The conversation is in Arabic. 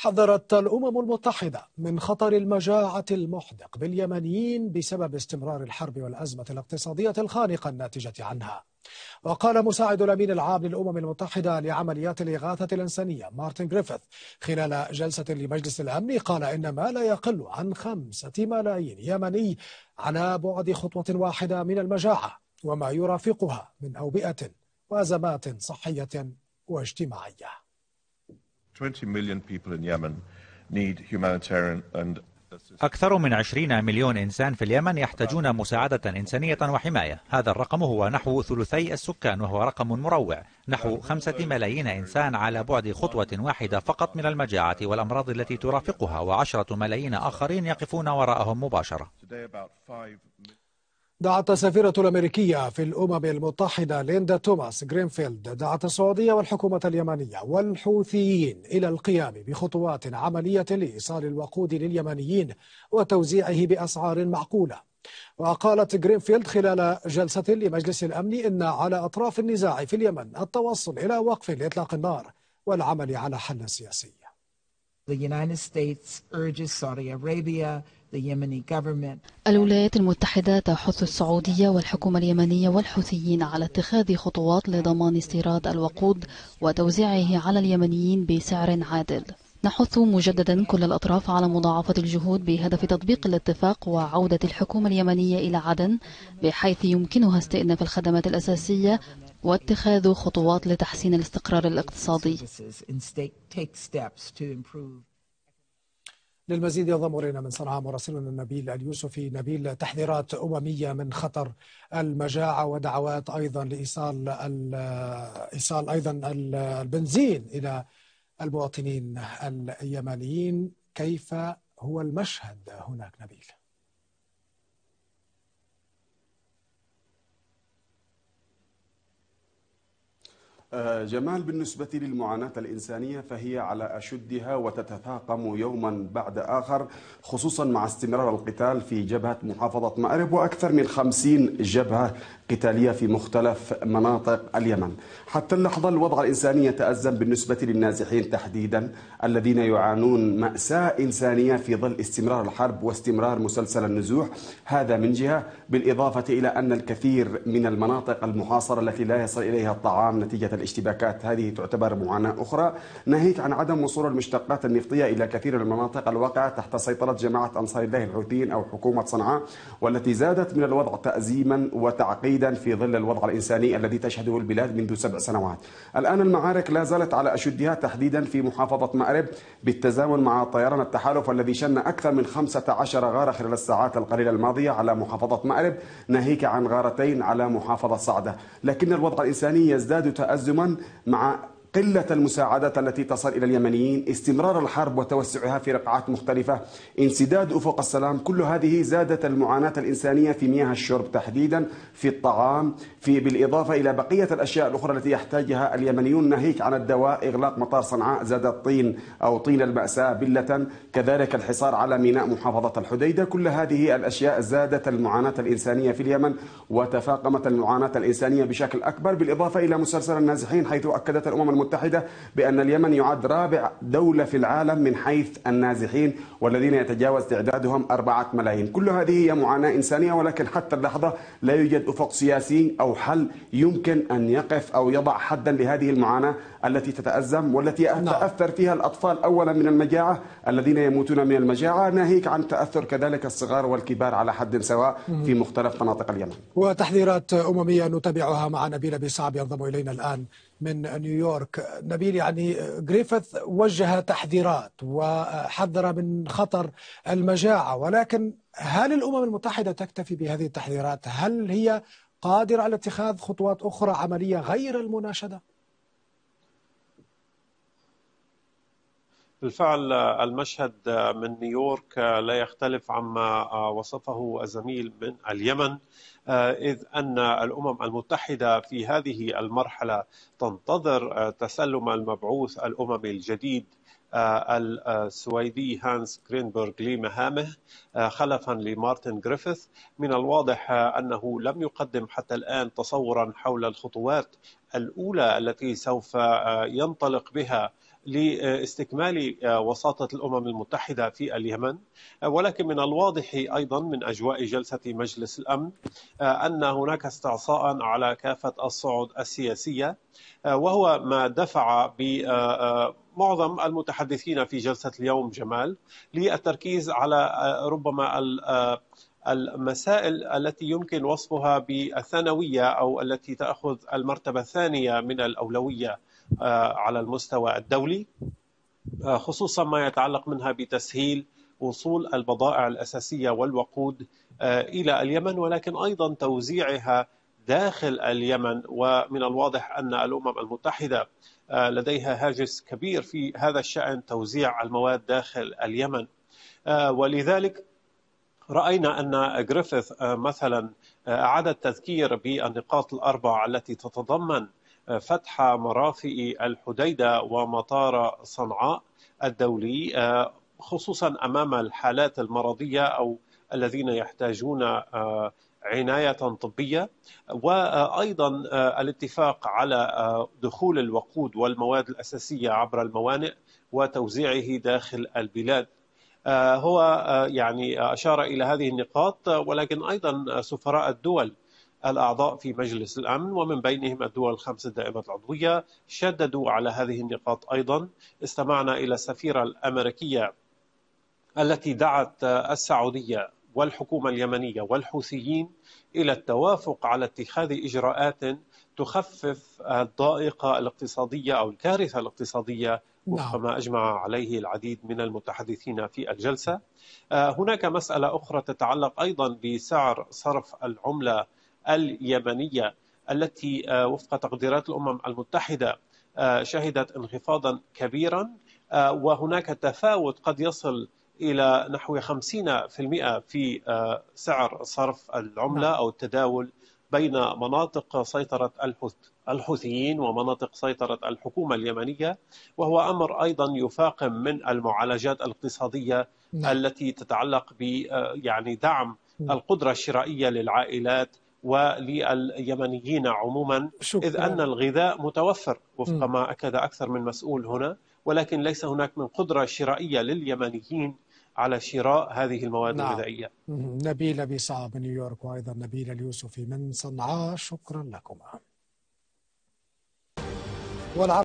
حذرت الأمم المتحدة من خطر المجاعة المحدق باليمنيين بسبب استمرار الحرب والأزمة الاقتصادية الخانقة الناتجة عنها. وقال مساعد الأمين العام للأمم المتحدة لعمليات الإغاثة الإنسانية مارتن غريفيث خلال جلسة لمجلس الأمن، قال إن ما لا يقل عن 5 ملايين يمني على بعد خطوة واحدة من المجاعة وما يرافقها من أوبئة وأزمات صحية واجتماعية. 20 million people in Yemen need humanitarian and أكثر من 20 مليون إنسان في اليمن يحتاجون مساعدة إنسانية وحماية. هذا الرقم هو نحو ثلثي السكان، وهو رقم مروع. نحو 5 ملايين إنسان على بعد خطوة واحدة فقط من المجاعة والأمراض التي ترافقها، و10 ملايين آخرين يقفون وراءهم مباشرة. دعت السفيرة الأمريكية في الأمم المتحدة ليندا توماس جرينفيلد دعت السعودية والحكومة اليمنية والحوثيين إلى القيام بخطوات عملية لإيصال الوقود لليمنيين وتوزيعه بأسعار معقولة. وقالت جرينفيلد خلال جلسة لمجلس الأمن إن على أطراف النزاع في اليمن التوصل إلى وقف لإطلاق النار والعمل على حل سياسي. الولايات المتحدة تحث السعودية والحكومة اليمنية والحوثيين على اتخاذ خطوات لضمان استيراد الوقود وتوزيعه على اليمنيين بسعر عادل. نحث مجددا كل الأطراف على مضاعفة الجهود بهدف تطبيق الاتفاق وعودة الحكومة اليمنية إلى عدن بحيث يمكنها استئناف الخدمات الأساسية واتخاذ خطوات لتحسين الاستقرار الاقتصادي. للمزيد ينضم الينا من صنعاء مراسلنا نبيل اليوسفي. نبيل، تحذيرات أممية من خطر المجاعة ودعوات أيضا لإيصال أيضا البنزين إلى المواطنين اليمنيين، كيف هو المشهد هناك نبيل؟ جمال، بالنسبة للمعاناة الإنسانية فهي على أشدها وتتفاقم يوما بعد آخر، خصوصا مع استمرار القتال في جبهة محافظة مأرب وأكثر من 50 جبهة قتالية في مختلف مناطق اليمن. حتى اللحظة الوضع الإنساني يتأزم بالنسبة للنازحين تحديدا الذين يعانون مأساة إنسانية في ظل استمرار الحرب واستمرار مسلسل النزوح، هذا من جهة، بالإضافة إلى أن الكثير من المناطق المحاصرة التي لا يصل إليها الطعام نتيجة الاشتباكات، هذه تعتبر معاناة أخرى، ناهيك عن عدم وصول المشتقات النفطية إلى كثير من المناطق الواقعة تحت سيطرة جماعة أنصار الله الحوثيين أو حكومة صنعاء، والتي زادت من الوضع تأزيما وتعقيدا في ظل الوضع الإنساني الذي تشهده البلاد منذ 7 سنوات. الآن المعارك لا زالت على أشدها تحديدا في محافظة مأرب، بالتزامن مع طيران التحالف الذي شن أكثر من 15 غارة خلال الساعات القليلة الماضية على محافظة مأرب، ناهيك عن غارتين على محافظة صعدة. لكن الوضع الإنساني يزداد تأزما مع قلة المساعدات التي تصل إلى اليمنيين، استمرار الحرب وتوسعها في رقعات مختلفة، انسداد أفق السلام، كل هذه زادت المعاناة الإنسانية في مياه الشرب تحديدا، في الطعام، بالإضافة إلى بقية الأشياء الأخرى التي يحتاجها اليمنيون، ناهيك عن الدواء. إغلاق مطار صنعاء زاد الطين أو طين المأساة بلة، كذلك الحصار على ميناء محافظة الحديدة، كل هذه الأشياء زادت المعاناة الإنسانية في اليمن وتفاقمت المعاناة الإنسانية بشكل أكبر، بالإضافة إلى مسلسل النازحين، حيث أكدت الأمم المتحدة بأن اليمن يعد رابع دولة في العالم من حيث النازحين، والذين يتجاوز تعدادهم 4 ملايين. كل هذه هي معاناة إنسانية، ولكن حتى اللحظة لا يوجد أفق سياسي أو حل يمكن أن يقف أو يضع حدا لهذه المعاناة التي تتأزم، والتي تأثر فيها الأطفال أولا من المجاعة الذين يموتون من المجاعة، ناهيك عن تأثر كذلك الصغار والكبار على حد سواء في مختلف مناطق اليمن. وتحذيرات أممية نتابعها مع نبيل أبي صعب ينضم إلينا الآن من نيويورك. نبيل، يعني غريفيث وجه تحذيرات وحذر من خطر المجاعة، ولكن هل الأمم المتحدة تكتفي بهذه التحذيرات؟ هل هي قادرة على اتخاذ خطوات أخرى عملية غير المناشدة؟ بالفعل المشهد من نيويورك لا يختلف عما وصفه الزميل من اليمن، إذ أن الأمم المتحدة في هذه المرحلة تنتظر تسلم المبعوث الأممي الجديد السويدي هانس غرينبرغ لمهامه خلفا لمارتن غريفيث. من الواضح أنه لم يقدم حتى الآن تصورا حول الخطوات الأولى التي سوف ينطلق بها لاستكمال وساطة الأمم المتحدة في اليمن، ولكن من الواضح أيضا من أجواء جلسة مجلس الأمن أن هناك استعصاء على كافة الصعد السياسية، وهو ما دفع معظم المتحدثين في جلسة اليوم جمال للتركيز على ربما المسائل التي يمكن وصفها بالثانوية أو التي تأخذ المرتبة الثانية من الأولوية على المستوى الدولي، خصوصا ما يتعلق منها بتسهيل وصول البضائع الأساسية والوقود إلى اليمن، ولكن أيضا توزيعها داخل اليمن. ومن الواضح أن الأمم المتحدة لديها هاجس كبير في هذا الشأن، توزيع المواد داخل اليمن، ولذلك رأينا أن غريفيث مثلا أعاد التذكير بالنقاط الأربع التي تتضمن فتح مرافئ الحديدة ومطار صنعاء الدولي، خصوصا أمام الحالات المرضية أو الذين يحتاجون عناية طبية، وأيضا الاتفاق على دخول الوقود والمواد الأساسية عبر الموانئ وتوزيعه داخل البلاد. هو يعني أشار إلى هذه النقاط، ولكن أيضا سفراء الدول الأعضاء في مجلس الأمن ومن بينهم الدول الخمس الدائمة العضوية شددوا على هذه النقاط أيضا. استمعنا إلى السفيرة الأمريكية التي دعت السعودية والحكومة اليمنية والحوثيين إلى التوافق على اتخاذ إجراءات تخفف الضائقة الاقتصادية أو الكارثة الاقتصادية، وكما أجمع عليه العديد من المتحدثين في الجلسة. هناك مسألة أخرى تتعلق أيضا بسعر صرف العملة اليمنية التي وفق تقديرات الأمم المتحدة شهدت انخفاضا كبيرا، وهناك تفاوت قد يصل إلى نحو 50% في سعر صرف العملة أو التداول بين مناطق سيطرة الحوثيين ومناطق سيطرة الحكومة اليمنية، وهو أمر أيضا يفاقم من المعالجات الاقتصادية التي تتعلق ب يعني دعم القدرة الشرائية للعائلات ولليمنيين عموما، إذ أن الغذاء متوفر وفق ما أكد أكثر من مسؤول هنا، ولكن ليس هناك من قدرة شرائية لليمنيين على شراء هذه المواد الغذائية. نبيل أبي صعب من نيويورك، وأيضا نبيل اليوسفي من صنعاء، شكرا لكما.